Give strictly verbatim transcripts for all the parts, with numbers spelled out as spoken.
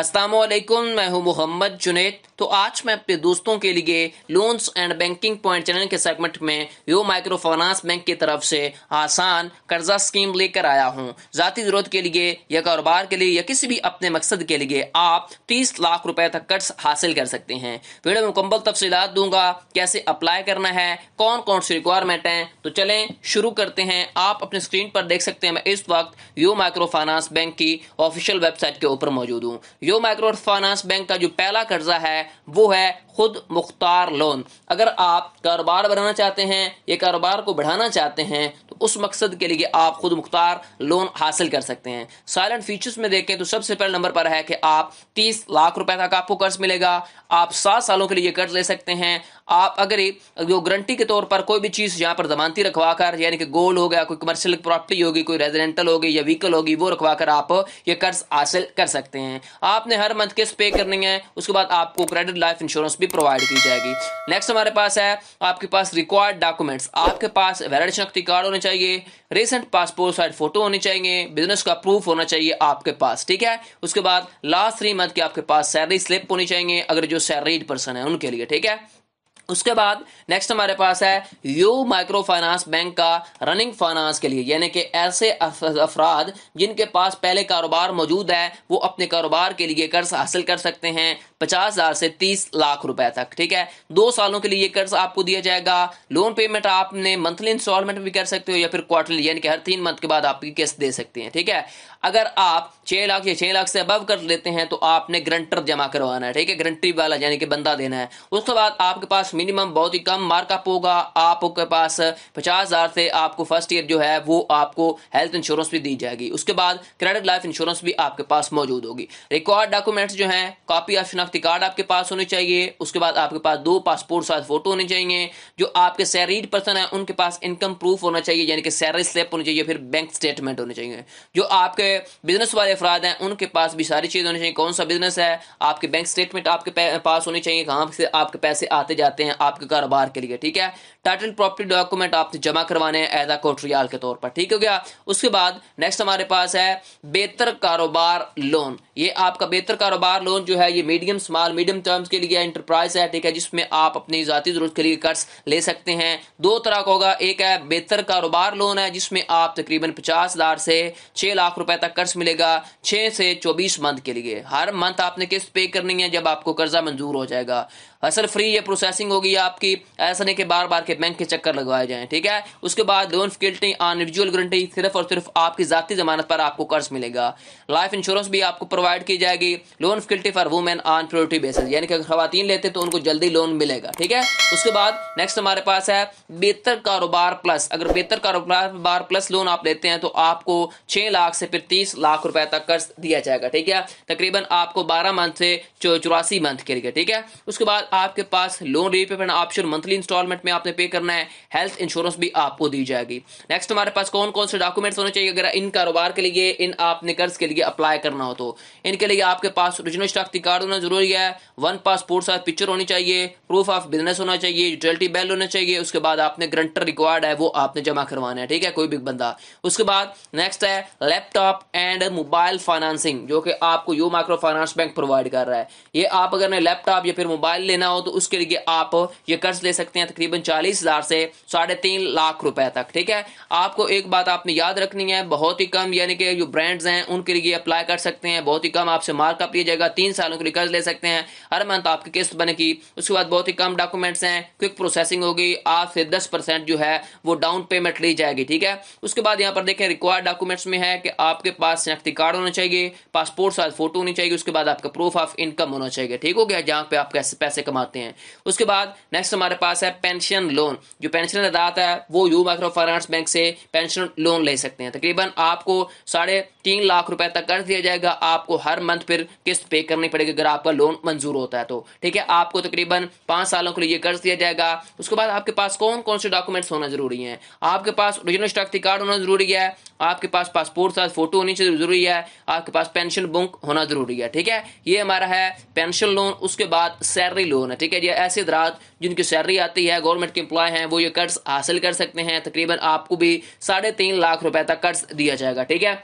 अस्सलामुअलैकुम, मैं हूं मोहम्मद जुनैद। तो आज मैं अपने दोस्तों के लिए loans and banking point channel के सेगमेंट में यू माइक्रो फाइनेंस बैंक की तरफ से आसान कर्जा स्कीम लेकर आया हूं। ज़ाती ज़रूरत के लिए या कारोबार के लिए या किसी भी अपने मकसद के लिए आप तीस लाख रुपए तक कर्ज हासिल कर सकते हैं। वीडियो में मुकम्मल तफसीलात दूंगा, कैसे अप्लाई करना है, कौन कौन सी रिक्वायरमेंट हैं। तो चलें शुरू करते हैं। आप अपने स्क्रीन पर देख सकते हैं, मैं इस वक्त यू माइक्रो फाइनेंस बैंक की ऑफिशियल वेबसाइट के ऊपर मौजूद हूँ। यू माइक्रो फाइनेंस बैंक का जो पहला कर्जा है वो है खुद मुख्तार लोन। अगर आप कारोबार बनाना चाहते हैं या कारोबार को बढ़ाना चाहते हैं तो उस मकसद के लिए आप खुद मुख्तार लोन हासिल कर सकते हैं। साइलेंट फीचर्स में देखें तो सबसे पहले नंबर पर है कि आप तीस लाख रुपए तक आपको कर्ज मिलेगा। आप सात सालों के लिए कर्ज ले सकते हैं। आप अगर जो गारंटी के तौर पर कोई भी चीज़ यहाँ पर जमानती रखवा कर, यानी कि गोल्ड हो गया, कोई कमर्शियल प्रॉपर्टी होगी, कोई रेजिडेंटल होगी या व्हीकल होगी, वो रखवा कर आप ये कर्ज हासिल कर सकते हैं। आपने हर मंथ किस्त पे करनी है, उसके बाद आपको क्रेडिट लाइफ इंश्योरेंस भी प्रोवाइड की जाएगी। नेक्स्ट हमारे पास है आपके पास रिक्वायर्ड डॉक्यूमेंट्स। आपके पास वैलिड शनाख्ती कार्ड होने चाहिए, रिसेंट पासपोर्ट साइज फोटो होने चाहिए, बिजनेस का प्रूफ होना चाहिए आपके पास, ठीक है। उसके बाद लास्ट थ्री मंथ की आपके पास सैलरी स्लिप होनी चाहिए, अगर जो सैलरीड पर्सन है उनके लिए, ठीक है। उसके बाद नेक्स्ट हमारे पास है यू माइक्रो फाइनेंस बैंक का रनिंग फाइनेंस के लिए, यानी कि ऐसे अफराद जिनके पास पहले कारोबार मौजूद है वो अपने कारोबार के लिए कर्ज हासिल कर सकते हैं पचास हज़ार से तीस लाख रुपए तक, ठीक है। दो सालों के लिए ये कर्ज आपको दिया जाएगा। लोन पेमेंट आपने मंथली इंस्टॉलमेंट भी कर सकते हो या फिर क्वार्टरली, यानी कि हर तीन मंथ के बाद आपकी किस्त दे सकते हैं, ठीक है। अगर आप छः लाख या छः लाख से अबव कर्ज लेते हैं तो आपने गारंटर जमा करवाना है, ठीक है, गारंटी वाला यानी कि बंदा देना है। उसके बाद आपके पास मिनिमम बहुत ही कम मार्कअप होगा। आपके पास पचास हज़ार से आपको फर्स्ट ईयर जो है वो आपको हेल्थ इंश्योरेंस भी दी जाएगी। उसके बाद क्रेडिट लाइफ इंश्योरेंस भी आपके पास मौजूद होगी। रिक्वायर्ड डॉक्यूमेंट्स जो हैं, कॉपी ऑफ शनाख्ती कार्ड आपके पास होनी चाहिए। उसके बाद आपके पास दो पासपोर्ट साइज फोटो होने चाहिए। जो आपके सैलरीड पर्सन है उनके पास इनकम प्रूफ होना चाहिए, यानी कि सैलरी स्लिप होनी चाहिए, फिर बैंक स्टेटमेंट होने चाहिए। जो आपके बिजनेस वाले अफराद हैं उनके पास भी सारी चीज़ होनी चाहिए, कौन सा बिजनेस है, आपके बैंक स्टेटमेंट आपके पास होने चाहिए, कहाँ से आपके पैसे आते जाते हैं आपके कारोबार के लिए, ठीक है। टाइटल प्रॉपर्टी डॉक्यूमेंट आपने जमा करवाने हैं एज अ कोट्रियल के तौर पर, ठीक हो गया। उसके बाद नेक्स्ट हमारे पास है बेहतर कारोबार लोन। ये आपका बेहतर कारोबार लोन जो है ये मीडियम स्मॉल मीडियम टर्म्स के लिए एंटरप्राइज है, ठीक है, जिसमें आप अपनी ज़ाती ज़रूरत के लिए कर्ज ले सकते हैं। दो तरह का होगा, एक है बेहतर कारोबार लोन है जिसमें आप तकरीबन पचास हज़ार से छः लाख रुपए तक कर्ज मिलेगा छः से चौबीस मंथ के लिए। हर मंथ आपने किस्त पे करनी है, जब आपको कर्जा मंजूर हो जाएगा। असल फ्री ये प्रोसेसिंग होगी आपकी, ऐसा नहीं कि बार बार के बैंक के चक्कर लगवाए जाएं, ठीक है। उसके बाद loan faculty on individual guarantee, सिर्फ और सिर्फ आपकी ज़ाती जमानत पर आपको कर्ज मिलेगा। लाइफ इंश्योरेंस भी आपको प्रोवाइड की जाएगी। Loan faculty for women on priority basis, यानी कि अगर खवातीन लेते तो उनको जल्दी लोन मिलेगा, ठीक है। उसके बाद नेक्स्ट हमारे पास है बेहतर कारोबार प्लस। अगर बेहतर कारोबार प्लस लोन आप लेते हैं तो आपको छः लाख से फिर तीस लाख रुपए तक कर्ज दिया जाएगा, ठीक है, तकरीबन आपको बारह मंथ से चौरासी मंथ के लिए, ठीक है। उसके बाद आपके पास loan repayment option monthly instalment में आपने पे करना है। हेल्थ इंश्योरेंस भी आपको दी जाएगी। नेक्स्ट हमारे पास कौन कौन से डॉक्यूमेंट्स होने चाहिए अगर इन कारोबार के लिए, इन आपने कर्ज के लिए अप्लाई करना हो तो? इनके लिए आपके पास ओरिजिनल शनाख्ती कार्ड होना जरूरी है, वन पासपोर्ट साइज पिक्चर होनी चाहिए, प्रूफ ऑफ बिजनेस होना चाहिए, यूटिलिटी बिल होना चाहिए। उसके बाद आपने गारंटर रिक्वायर्ड है वो आपने जमा करवाना है, ठीक है, कोई भी बंदा। उसके बाद नेक्स्ट है लैपटॉप एंड मोबाइल फाइनेंसिंग, जो कि आपको U micro finance bank provide कर रहा है। ये आप अगर लैपटॉप या फिर मोबाइल लेना हो तो उसके लिए आप ये कर्ज ले सकते हैं तकरीबन चालीस हजार से साढ़े तीन लाख रुपए तक, ठीक है। आपको एक बात आपने याद रखनी है, बहुत ही कम यानी कि जो ब्रांड्स हैं उनके लिए अप्लाई कर सकते हैं, बहुत ही कम आपसे मार्कअप लिया जाएगा। तीन सालों के लिए कर्ज ले सकते हैं, हर मंथ आपकी किस्त बनेगी। उसके बाद बहुत ही कम डॉक्यूमेंट्स हैं, क्विक प्रोसेसिंग होगी, आपसे दस परसेंट जो है वो डाउन पेमेंट ली जाएगी, ठीक है। उसके बाद यहाँ पर देखें रिक्वायर्ड डॉक्यूमेंट्स में है कि आपके पास शनाख्ती कार्ड होना चाहिए, पासपोर्ट साइज फोटो होनी चाहिए, उसके बाद आपका प्रूफ ऑफ इनकम होना चाहिए, ठीक हो गया, जहाँ पे आप कैसे पैसे कमाते हैं। उसके बाद नेक्स्ट हमारे पास है पेंशन लोन। जो पेंशन अदाता है वो यू माइक्रो फाइनेंस बैंक से पेंशन लोन ले सकते हैं। तकरीबन आपको साढ़े तीन लाख रुपए तक कर्ज दिया जाएगा। आपको हर मंथ फिर किस्त पे करनी पड़ेगी अगर आपका लोन मंजूर होता है तो, ठीक है। आपको तकरीबन पाँच सालों के लिए कर्ज दिया जाएगा। उसके बाद आपके पास कौन कौन से डॉक्यूमेंट्स होना जरूरी है? आपके पास ओरिजिनल शनाख्ती कार्ड होना जरूरी है, आपके पास पासपोर्ट साइज फोटो होनी चाहिए जरूरी है, आपके पास पेंशन बुक होना जरूरी है, ठीक है। ये हमारा है पेंशन लोन। उसके बाद सैलरी लोन है, ठीक है। ये ऐसे दरात जिनकी सैलरी आती है, गवर्नमेंट के एम्प्लॉय हैं, वो ये कर्ज हासिल कर सकते हैं। तकरीबन आपको भी साढ़े तीन लाख रुपए तक कर्ज दिया जाएगा, ठीक है,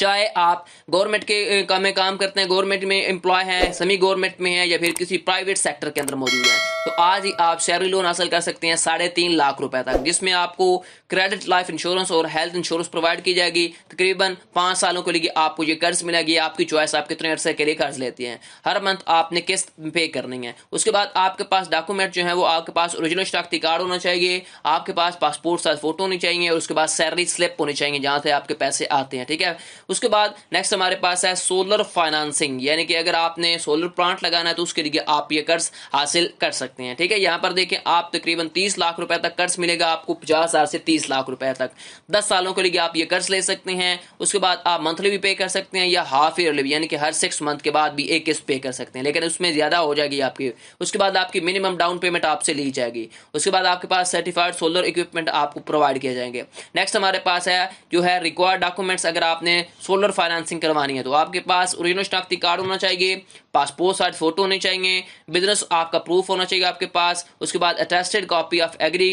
चाहे आप गवर्नमेंट के काम में काम करते हैं, गवर्नमेंट में एम्प्लॉय हैं, सेमी गवर्नमेंट में हैं या फिर किसी प्राइवेट सेक्टर के अंदर मौजूद हैं, तो आज ही आप सैलरी लोन हासिल कर सकते हैं साढ़े तीन लाख रुपए तक, जिसमें आपको क्रेडिट लाइफ इंश्योरेंस और हेल्थ इंश्योरेंस प्रोवाइड की जाएगी। तकरीबन पाँच सालों के लिए आपको ये कर्ज मिलेगी। आपकी चॉइस आप कितने अर्से के लिए कर्ज लेती हैं, हर मंथ आपने किस्त पे करनी है। उसके बाद आपके पास डॉक्यूमेंट जो है वो आपके पास ओरिजिनल शनाख्ती कार्ड होना चाहिए, आपके पास पासपोर्ट साइज फोटो होनी चाहिए और उसके बाद सैलरी स्लिप होनी चाहिए जहाँ से आपके पैसे आते हैं, ठीक है। उसके बाद नेक्स्ट हमारे पास है सोलर फाइनेंसिंग, यानी कि अगर आपने सोलर प्लांट लगाना है तो उसके लिए आप ये कर्ज हासिल कर सकते हैं, ठीक है। यहाँ पर देखें आप तकरीबन तीस लाख रुपए तक कर्ज मिलेगा आपको, पचास हजार से तीस लाख रुपए तक, दस सालों के लिए आप ये कर्ज ले सकते हैं। उसके बाद आप मंथली भी पे कर सकते हैं या हाफ ईयरली भी, यानी कि हर सिक्स मंथ के बाद भी एक किस्त पे कर सकते हैं, लेकिन उसमें ज्यादा हो जाएगी आपकी। उसके बाद आपकी मिनिमम डाउन पेमेंट आपसे ली जाएगी। उसके बाद आपके पास सर्टिफाइड सोलर इक्विपमेंट आपको प्रोवाइड किए जाएंगे। नेक्स्ट हमारे पास है जो है रिक्वायर्ड डॉक्यूमेंट्स, अगर आपने सोलर फाइनेंसिंग करवानी है तो आपके पास ओरिजिनल शनाख्ती कार्ड होना चाहिए, पासपोर्ट साइज फोटो होने चाहिए, बिजनेस आपका प्रूफ होना चाहिए आपके पास। उसके बाद attested copy of agri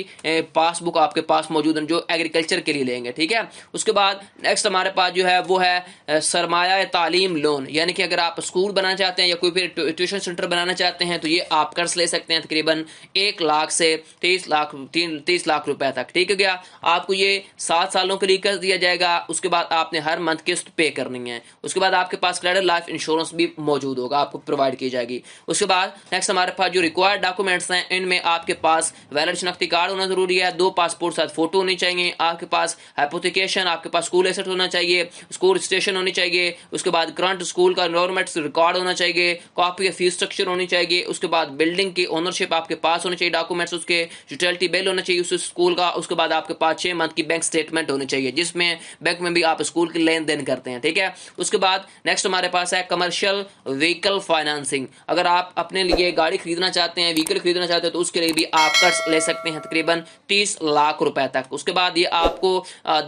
passbook आपके पास मौजूद है जो एग्रीकल्चर के लिए लेंगे, ठीक है। उसके बाद नेक्स्ट हमारे पास जो है वो है सरमाया तालीम लोन, यानी कि अगर आप स्कूल बनाना चाहते हैं या कोई फिर ट्यूशन सेंटर बनाना चाहते हैं तो ये आप कर्ज ले सकते हैं तकरीबन एक लाख से तेईस लाख तीन तीस लाख रुपए तक, ठीक है गया। आपको ये सात सालों के लिए कर्ज दिया जाएगा। उसके बाद आपने हर मंथ किस्त पे करनी है। उसके बाद आपके पास क्रेडिट लाइफ इंश्योरेंस भी मौजूद होगा, आपको प्रोवाइड की जाएगी। उसके बाद नेक्स्ट हमारे पास जो रिक्वायर्ड डॉक्यूमेंट्स हैं, इनमें आपके पास वैलिड शनाख्ती कार्ड होना जरूरी है, दो पासपोर्ट साथ फोटो होनी चाहिए, आपके पास हाइपोथेकेशन, आपके पास स्कूल एसेट होना चाहिए, स्कूल रजिस्ट्रेशन होनी चाहिए। उसके बाद करंट स्कूल का एनरोलमेंट रिकॉर्ड होना चाहिए, कॉपी ऑफ फीस स्ट्रक्चर होनी चाहिए। उसके बाद बिल्डिंग की ओनरशिप आपके पास होनी चाहिए, डॉक्यूमेंट्स उसके, यूटिलिटी बिल होना चाहिए उस स्कूल का। उसके बाद आपके पास छह मंथ की बैंक स्टेटमेंट होनी चाहिए जिसमें बैंक में भी आप स्कूल के लेन देन करते हैं, ठीक है। उसके बाद नेक्स्ट हमारे पास है कमर्शियल व्हीकल फाइनेंसिंग, अगर आप अपने लिए गाड़ी खरीदना चाहते हैं, व्हीकल खरीदना चाहते हैं तो उसके लिए भी आप कर्ज ले सकते हैं तकरीबन तीस लाख रुपए तक। उसके बाद ये आपको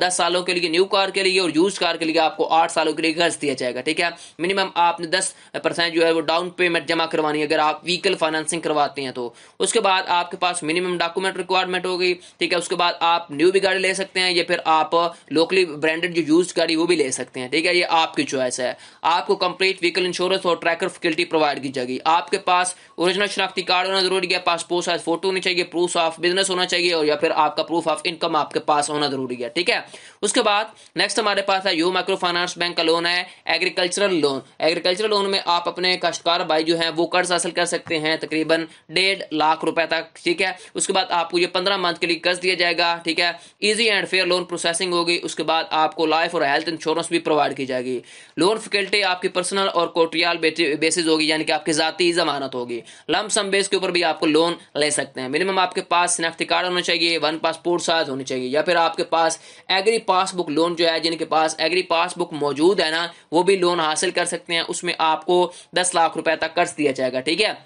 दस सालों के लिए न्यू कार के लिए और यूज कार के लिए आपको आठ सालों के लिए कर्ज दिया जाएगा, ठीक है। मिनिमम आपने दस परसेंट जो है वो डाउन पेमेंट जमा करवानी है अगर आप व्हीकल फाइनेंसिंग करवाते हैं तो। उसके बाद आपके पास मिनिमम डॉक्यूमेंट रिक्वायरमेंट होगी, ठीक है। उसके बाद आप न्यू भी गाड़ी ले सकते हैं या फिर आप लोकली ब्रांडेड जो यूज्ड गाड़ी वो भी ले सकते हैं, ठीक है। ये आपकी चॉइस है। आपको कंप्लीट व्हीकल इंश्योरेंस और ट्रैकर फैसिलिटी प्रोवाइड की जाएगी। आपके पास ओरिजिनल शनाख्ती कार्ड होना जरूरी है, पासपोर्ट साइज फोटो होनी चाहिए, प्रूफ ऑफ बिजनेस होना चाहिए और या फिर आपका प्रूफ ऑफ इनकम आपके पास होना जरूरी है, ठीक है। उसके बाद नेक्स्ट हमारे पास है यू माइक्रो फाइनेंस बैंक का लोन है एग्रीकल्चरल लोन। एग्रीकल्चरल लोन में आप अपने काश्तकार भाई जो है वो कर्ज हासिल कर सकते हैं तकरीबन डेढ़ लाख रुपए तक, ठीक है। उसके बाद आपको ये पंद्रह मंथ के लिए कर्ज दिया जाएगा, ठीक है। Easy and fair loan processing होगी। उसके बाद आपको लाइफ और हेल्थ इंश्योरेंस भी प्रोवाइड की जाएगी। लोन फैकल्टी आपकी पर्सनल और कोर्टियाल बेसिस होगी, यानी कि आपकी जाती जमानत होगी। लंप सम बेस के ऊपर भी आपको लोन ले सकते हैं। मिनिमम आपके पास शनाख्ती कार्ड होना चाहिए, वन पासपोर्ट साइज होनी चाहिए या फिर आपके पास एग्री पासबुक लोन जो है, जिनके पास एग्री पासबुक मौजूद है ना, वो भी लोन हासिल कर सकते हैं। उसमें आपको दस लाख रुपए तक कर्ज दिया जाएगा, ठीक है,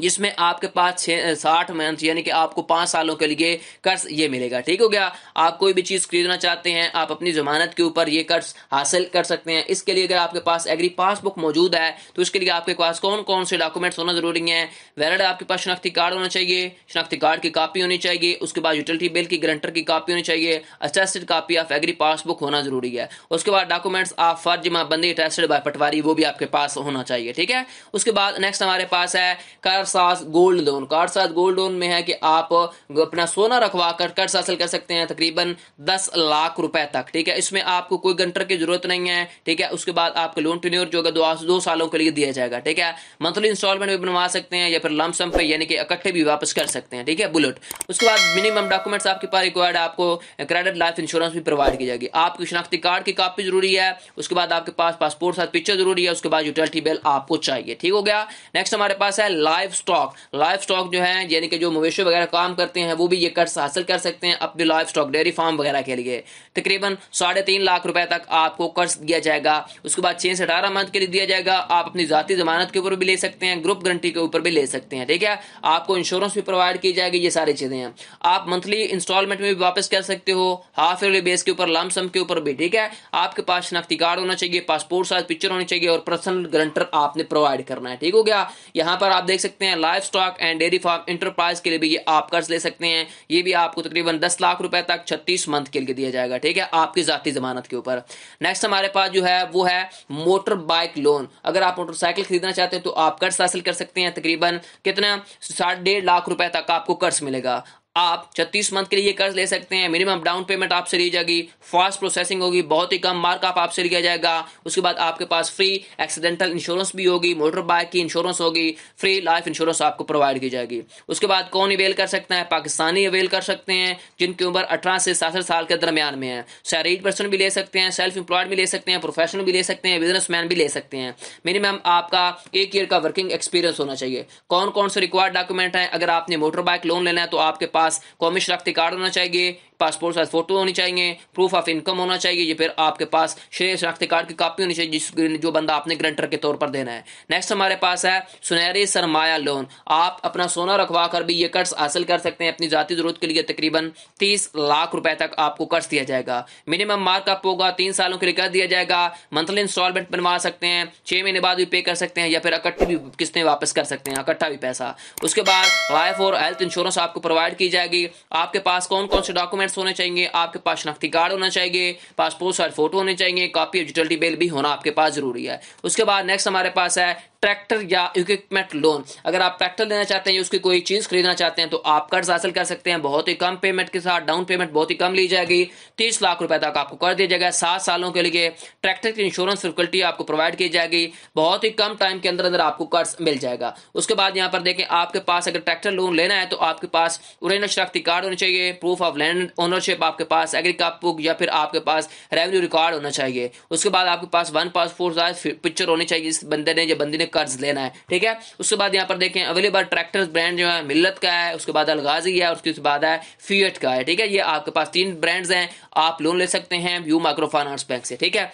जिसमें आपके पास छः साठ मंथ यानी कि आपको पाँच सालों के लिए कर्ज ये मिलेगा, ठीक हो गया। आप कोई भी चीज़ खरीदना चाहते हैं आप अपनी जमानत के ऊपर ये कर्ज हासिल कर सकते हैं। इसके लिए अगर आपके पास एग्री पासबुक मौजूद है तो इसके लिए आपके पास कौन कौन से डॉक्यूमेंट्स होना जरूरी है। वैलिड आपके पास शनाख्ती कार्ड होना चाहिए, शनाख्ती कार्ड की कापी होनी चाहिए। उसके बाद यूटिलिटी बिल की गारंटर की कापी होनी चाहिए, attested copy of agri passbook होना जरूरी है। उसके बाद डॉक्यूमेंट्स ऑफ फर्ज बंदी अटेस्टेड बाय पटवारी वो भी आपके पास होना चाहिए, ठीक है। उसके बाद नेक्स्ट हमारे पास है कार साथ गोल्ड लोन। कार साथ गोल्ड लोन में है कि आप अपना सोना रखवा कर कर्ज हासिल कर सकते हैं तकरीबन दस लाख रुपए तक, ठीक है। इसमें आपको कोई गंटर की जरूरत नहीं है, ठीक है। उसके बाद आपके लोन टेन्योर जो होगा दो सालों के लिए दिया जाएगा, ठीक है। मंथली इंस्टॉलमेंट भी बनवा सकते हैं या फिर लमसम पे यानी कि इकट्ठे भी वापस कर सकते हैं, ठीक है, बुलेट। उसके बाद मिनिमम डॉक्यूमेंट्स आपके पास रिक्वायर्ड, आपको क्रेडिट लाइफ इंश्योरेंस भी प्रोवाइड की जाएगी। आपकी शनाख्ती कार्ड की कापी जरूरी है। उसके बाद आपके पास पासपोर्ट साथ पिक्चर जरूरी है। उसके बाद यूटिलिटी बिल आपको चाहिए, ठीक हो गया। नेक्स्ट हमारे पास है लाइव स्टॉक। लाइव स्टॉक जो है यानी कि जो मवेशी वगैरह काम करते हैं वो भी ये कर्ज हासिल कर सकते हैं अपने लाइव स्टॉक डेयरी फार्म वगैरह के लिए। तकरीबन साढ़े तीन लाख रुपए तक आपको कर्ज दिया जाएगा। उसके बाद छह से अठारह मंथ के लिए दिया जाएगा। आप अपनी जाती जमानत के ऊपर भी ले सकते हैं, ग्रुप गारंटी के ऊपर भी ले सकते हैं, ठीक है। आपको इंश्योरेंस भी प्रोवाइड की जाएगी। ये सारी चीजें हैं। आप मंथली इंस्टॉलमेंट में भी वापस कर सकते हो, हाफ ईयरली बेस के ऊपर, लम सम के ऊपर भी, ठीक है। आपके पास शनाख्ती कार्ड होना चाहिए, पासपोर्ट साइज पिक्चर होनी चाहिए और पर्सनल गारंटर आपने प्रोवाइड करना है, ठीक हो गया। यहाँ पर आप देख सकते सकते हैं। Livestock and dairy farm enterprise के लिए भी ये आप कर्ज ले सकते हैं। ये भी आपको तकरीबन दस लाख रुपए तक छत्तीस मंथ के लिए दिया जाएगा, ठीक है, आपकी जाती जमानत के ऊपर। नेक्स्ट हमारे पास जो है वो है मोटर बाइक लोन। अगर आप मोटरसाइकिल खरीदना चाहते हैं तो आप कर्ज हासिल कर सकते हैं, तकरीबन कितना साढ़े डेढ़ लाख रुपए तक आपको कर्ज मिलेगा। आप छत्तीस मंथ के लिए कर्ज ले सकते हैं। मिनिमम डाउन पेमेंट आपसे ली जाएगी, फास्ट प्रोसेसिंग होगी, बहुत ही कम मार्क आप आपसे लिया जाएगा। उसके बाद आपके पास फ्री एक्सीडेंटल इंश्योरेंस भी होगी, मोटर बाइक की इंश्योरेंस होगी, फ्री लाइफ इंश्योरेंस आपको प्रोवाइड की जाएगी। उसके बाद कौन अवेल कर सकता है? पाकिस्तानी अवेल कर सकते हैं जिनकी उम्र अठारह से साठ साल के दरमियान में है। सैलरीड पर्सन भी ले सकते हैं, सेल्फ एम्प्लॉयड भी ले सकते हैं, प्रोफेशनल भी ले सकते हैं, बिजनेसमैन भी ले सकते हैं। मिनिमम आपका एक ईयर का वर्किंग एक्सपीरियंस होना चाहिए। कौन कौन से रिक्वायर्ड डॉक्यूमेंट है? अगर आपने मोटर बाइक लोन लेना है तो आपके कौमी शनाख्ती कार्ड होना चाहिए, पासपोर्ट साइज फोटो होनी चाहिए, प्रूफ ऑफ इनकम होना चाहिए, या फिर आपके पास शेयर शनाख्ती कार्ड की कॉपी होनी चाहिए जिस जो बंदा आपने गारंटर के तौर पर देना है। नेक्स्ट हमारे पास है सुनहरे सरमाया लोन। आप अपना सोना रखवा कर भी ये कर्ज हासिल कर सकते हैं अपनी जाती जरूरत के लिए। तकरीबन तीस लाख रुपए तक आपको कर्ज दिया जाएगा। मिनिमम मार्कअप होगा, तीन सालों के लिए कर्ज दिया जाएगा। मंथली इंस्टॉलमेंट बनवा सकते हैं, छह महीने बाद भी पे कर सकते हैं या फिर इकट्ठी भी किस्तें वापस कर सकते हैं, इकट्ठा भी पैसा। उसके बाद लाइफ और हेल्थ इंश्योरेंस आपको प्रोवाइड की जाएगी। आपके पास कौन कौन से डॉक्यूमेंट होने चाहिए? आपके पास शनाख्ती कार्ड होना चाहिए, पासपोर्ट साइज फोटो होने चाहिए, कॉपी ऑफ यूटिलिटी बिल भी होना आपके पास जरूरी है। उसके बाद नेक्स्ट हमारे पास है ट्रैक्टर या इक्विपमेंट लोन। अगर आप ट्रैक्टर लेना चाहते हैं, उसकी कोई चीज खरीदना चाहते हैं, तो आप कर्ज हासिल कर सकते हैं। बहुत ही कम पेमेंट के साथ, डाउन पेमेंट बहुत ही कम ली जाएगी, तीस लाख रुपए तक आपको कर्ज दिया जाएगा सात सालों के लिए। ट्रैक्टर की इंश्योरेंस फैसिलिटी आपको प्रोवाइड की जाएगी, बहुत ही कम टाइम के अंदर अंदर आपको कर्ज मिल जाएगा। उसके बाद यहाँ पर देखें, आपके पास अगर ट्रैक्टर लोन लेना है तो आपके पास ओरिजिनल शनाख्ती कार्ड होना चाहिए, प्रूफ ऑफ लैंड ओनरशिप आपके पास, एग्री पासबुक या फिर आपके पास रेवेन्यू रिकॉर्ड होना चाहिए। उसके बाद आपके पास वन पासपोर्ट साइज पिक्चर होनी चाहिए जिस बंदे ने जो बंदी ने कर्ज लेना है, ठीक है। उसके बाद यहाँ पर देखें, अवेलेबल ट्रैक्टर ब्रांड जो है मिल्लत का है, उसके बाद अलगाजी है, उसके बाद है फिएट का है, ठीक है। ये आपके पास तीन ब्रांड्स हैं, आप लोन ले सकते हैं यू माइक्रो फाइनेंस बैंक से, ठीक है।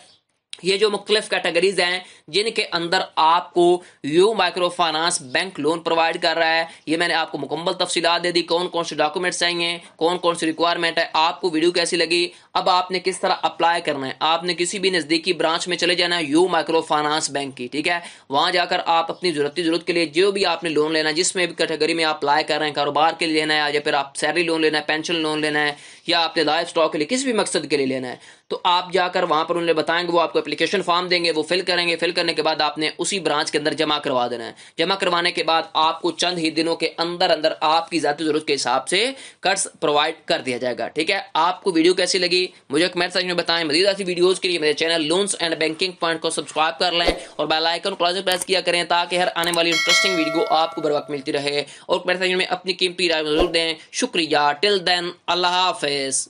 ये जो मुख्तलिफ कैटेगरीज हैं जिनके अंदर आपको U micro finance bank loan provide कर रहा है, ये मैंने आपको मुकम्मल तफसीलात दे दी, कौन कौन से डॉक्यूमेंट्स चाहिए, कौन कौन सी रिक्वायरमेंट है। आपको वीडियो कैसी लगी? अब आपने किस तरह अप्लाई करना है? आपने किसी भी नज़दीकी ब्रांच में चले जाना है यू माइक्रो फाइनेंस बैंक की, ठीक है। वहाँ जाकर आप अपनी ज़रूरती ज़रूरत के लिए जो भी आपने लोन लेना है, जिसमें भी कैटेगरी में आप अप्लाई कर रहे हैं, कारोबार के लिए लेना है या फिर आप सैलरी लोन लेना है, पेंशन लोन लेना है या अपने लाइफ स्टॉक के लिए किसी भी मकसद के लिए लेना है, तो आप जाकर वहाँ पर उन्हें बताएंगे, वो आपको एप्लीकेशन फॉर्म देंगे, वो फिल करेंगे। फिल करने के बाद आपने उसी ब्रांच के अंदर जमा करवा देना है। जमा करवाने के बाद आपको चंद ही दिनों के अंदर अंदर आपकी ज़ाती ज़रूरत के हिसाब से कर्ज प्रोवाइड कर दिया जाएगा, ठीक है। आपको वीडियो कैसी लगी मुझे कमेंट सेक्शन में बताएं। मज़ीद ऐसी वीडियोज़ के लिए मेरे channel loans and banking point को सब्सक्राइब कर लें और बेल आइकन को लाजमी प्रेस किया करें ताकि हर आने वाली इंटरेस्टिंग वीडियो आपको बर वक्त मिलती रहे। और कमेंट सेक्शन में अपनी कीमती राय जरूर दें। शुक्रिया। टिल देन, अल्लाह हाफिज़।